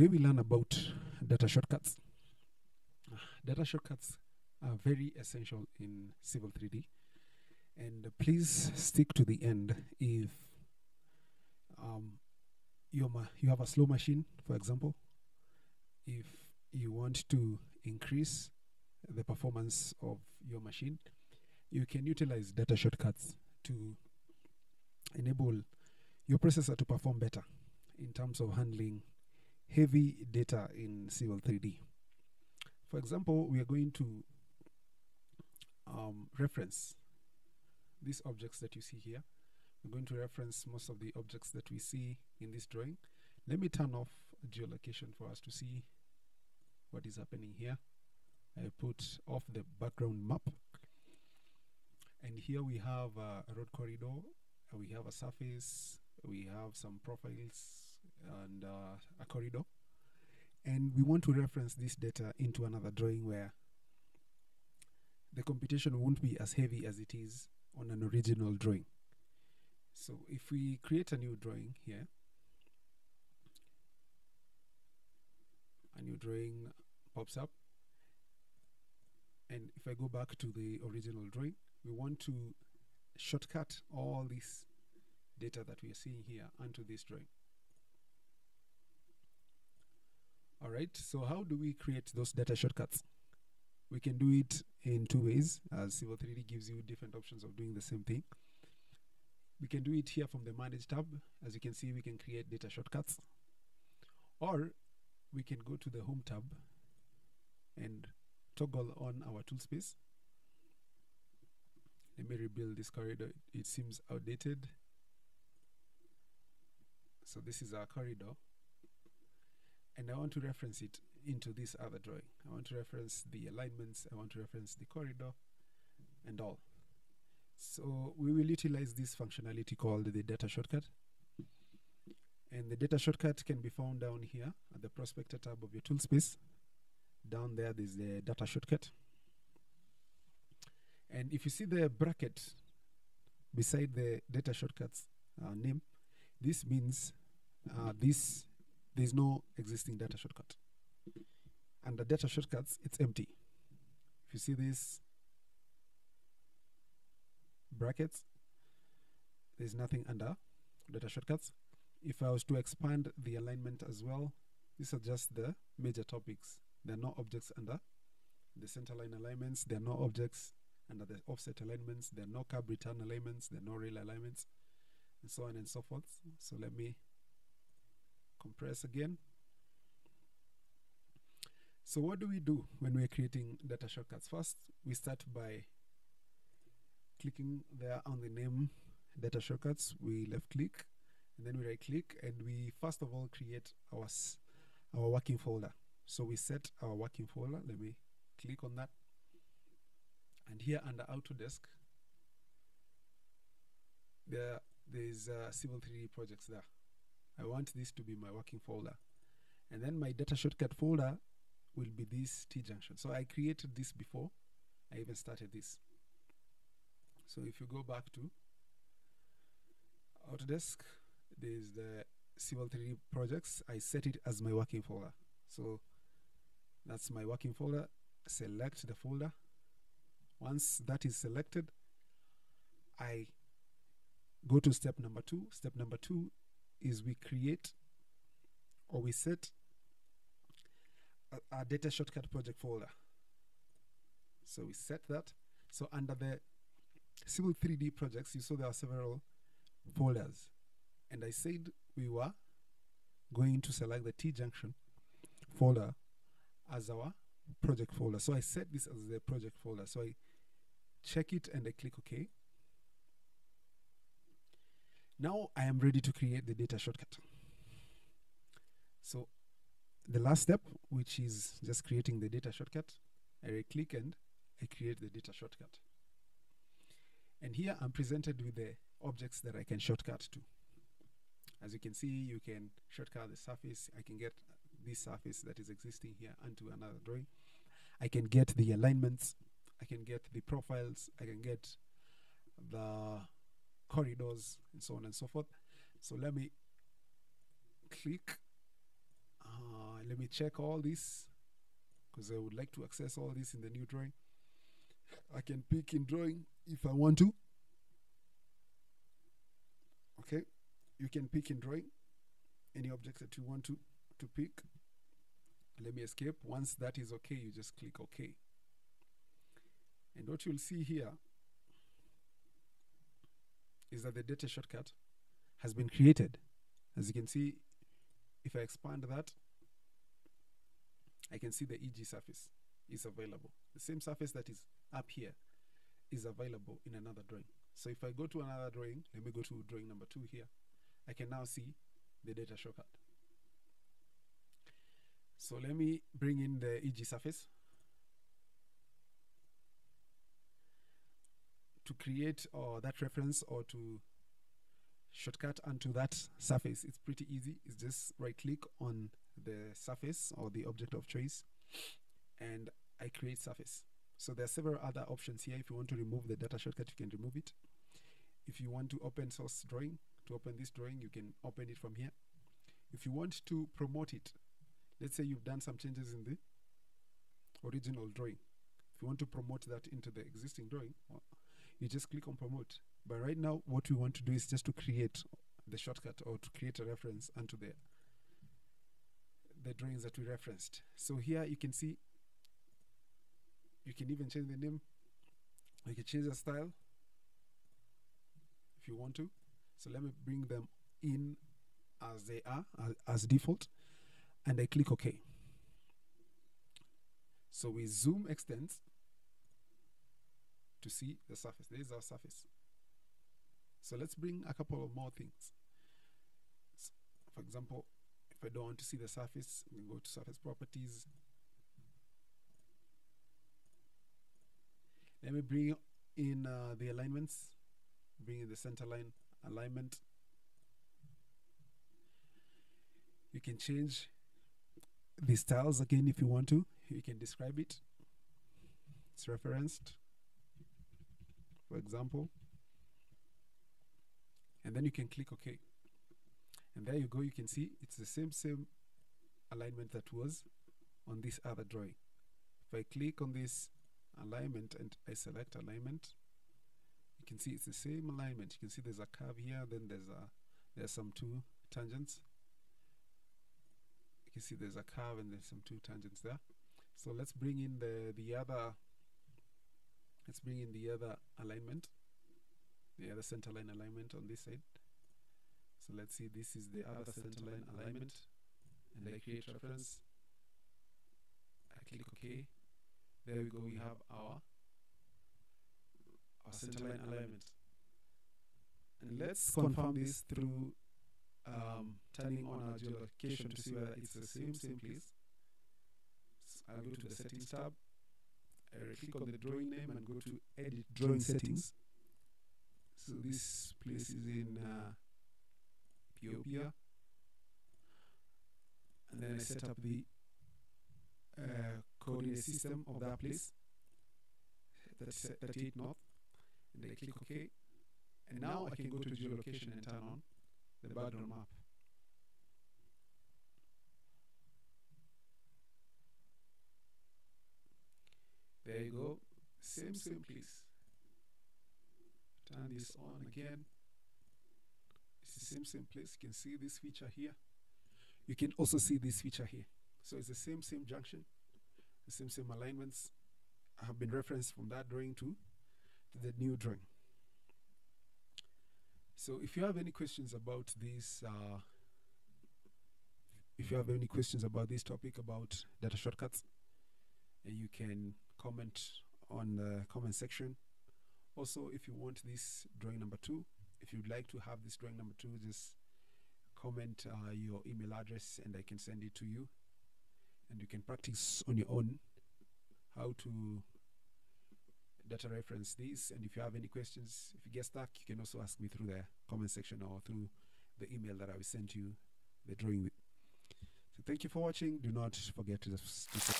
Today we learn about data shortcuts. Data shortcuts are very essential in Civil 3D, and please stick to the end. If you have a slow machine, for example, if you want to increase the performance of your machine, you can utilize data shortcuts to enable your processor to perform better in terms of handling heavy data in Civil 3D. For example, we are going to reference these objects that you see here. We're going to reference most of the objects that we see in this drawing. Let me turn off geolocation for us to see what is happening here. I put off the background map, and here we have a road corridor, we have a surface, we have some profiles, and a corridor, and we want to reference this data into another drawing where the computation won't be as heavy as it is on an original drawing. So if we create a new drawing here, a new drawing pops up, and if I go back to the original drawing, we want to shortcut all this data that we are seeing here onto this drawing. Alright, so how do we create those data shortcuts? We can do it in two ways, as Civil 3D gives you different options of doing the same thing. We can do it here from the Manage tab. As you can see, we can create data shortcuts. Or we can go to the Home tab and toggle on our toolspace. Let me rebuild this corridor. It seems outdated. So this is our corridor, and I want to reference it into this other drawing. I want to reference the alignments, I want to reference the corridor and all. So we will utilize this functionality called the data shortcut, and the data shortcut can be found down here at the Prospector tab of your toolspace. Down there, there's the data shortcut, and if you see the bracket beside the data shortcuts name, this means there's no existing data shortcut. Under data shortcuts, it's empty. If you see this brackets, there's nothing under data shortcuts. If I was to expand the alignment as well, these are just the major topics. There are no objects under the center line alignments. There are no objects under the offset alignments. There are no curb return alignments. There are no rail alignments, and so on and so forth. So let me compress again. So what do we do when we're creating data shortcuts? First, we start by clicking there on the name data shortcuts. We left click, and then we right click, and we first of all create our working folder. So we set our working folder. Let me click on that, and here under Autodesk there's Civil 3D projects there. I want this to be my working folder, and then my data shortcut folder will be this T-junction. So I created this before I even started this. So if you go back to Autodesk, there's the Civil 3D projects. I set it as my working folder. So that's my working folder. Select the folder. Once that is selected, I go to step number 2. Step number 2 is we create, or we set a data shortcut project folder. So we set that. So under the Civil 3D projects, you saw there are several folders, and I said we were going to select the T-junction folder as our project folder. So I set this as the project folder. So I check it and I click OK. Now I am ready to create the data shortcut. So the last step, which is just creating the data shortcut, I right click and I create the data shortcut. And here I'm presented with the objects that I can shortcut to. As you can see, you can shortcut the surface. I can get this surface that is existing here onto another drawing. I can get the alignments, I can get the profiles, I can get the corridors, and so on and so forth. So let me click Let me check all this, because I would like to access all this in the new drawing. I can pick in drawing if I want to. Okay, you can pick in drawing any object that you want to pick. Let me escape. Once that is okay, you just click OK. And what you'll see here is that the data shortcut has been created. As you can see, if I expand that, I can see the EG surface is available. The same surface that is up here is available in another drawing. So if I go to another drawing, let me go to drawing number 2 here, I can now see the data shortcut. So let me bring in the EG surface to create that reference or to shortcut onto that surface. It's pretty easy. It's just right click on the surface or the object of choice and I create surface. So there are several other options here. If you want to remove the data shortcut, you can remove it. If you want to open source drawing, to open this drawing, you can open it from here. If you want to promote it, let's say you've done some changes in the original drawing. If you want to promote that into the existing drawing, you just click on promote. But right now, what we want to do is just to create the shortcut or to create a reference onto the drawings that we referenced. So here you can see, you can even change the name. You can change the style if you want to. So let me bring them in as they are, as default, and I click OK. So we zoom extends to see the surface. There is our surface. So let's bring a couple of more things. So for example, if I don't want to see the surface, we go to surface properties. Let me bring in the alignments, bring in the center line alignment. You can change the styles again if you want to. You can describe it. It's referenced, for example. And then you can click OK. And there you go. You can see it's the same alignment that was on this other drawing. If I click on this alignment and I select alignment, you can see it's the same alignment. You can see there's a curve here, then there's some two tangents. You can see there's a curve and there's some two tangents there. So let's bring in the other alignment, the other center line alignment on this side. So let's see, this is the other center line alignment, and I create reference. I click OK. There we go. We have our center line alignment. And let's confirm this through turning on our geolocation to see whether it's the same place. So I'll go to the settings tab. I click on the drawing name and go to edit drawing settings. So this place is in Ethiopia, and then I set up the coordinate system of that place, that's 38 north, and I click OK. And now I can go to geolocation and turn on the background map. There you go, same place. Turn this on again. It's the same place. You can see this feature here. You can also see this feature here. So it's the same junction, the same alignments have been referenced from that drawing to the new drawing. So if you have any questions about this, if you have any questions about this topic about data shortcuts, you can comment on the comment section. Also, if you want this drawing number 2, if you'd like to have this drawing number 2, just comment your email address and I can send it to you. And you can practice on your own how to data reference these. And if you have any questions, if you get stuck, you can also ask me through the comment section or through the email that I will send you the drawing with. So thank you for watching. Do not forget to subscribe.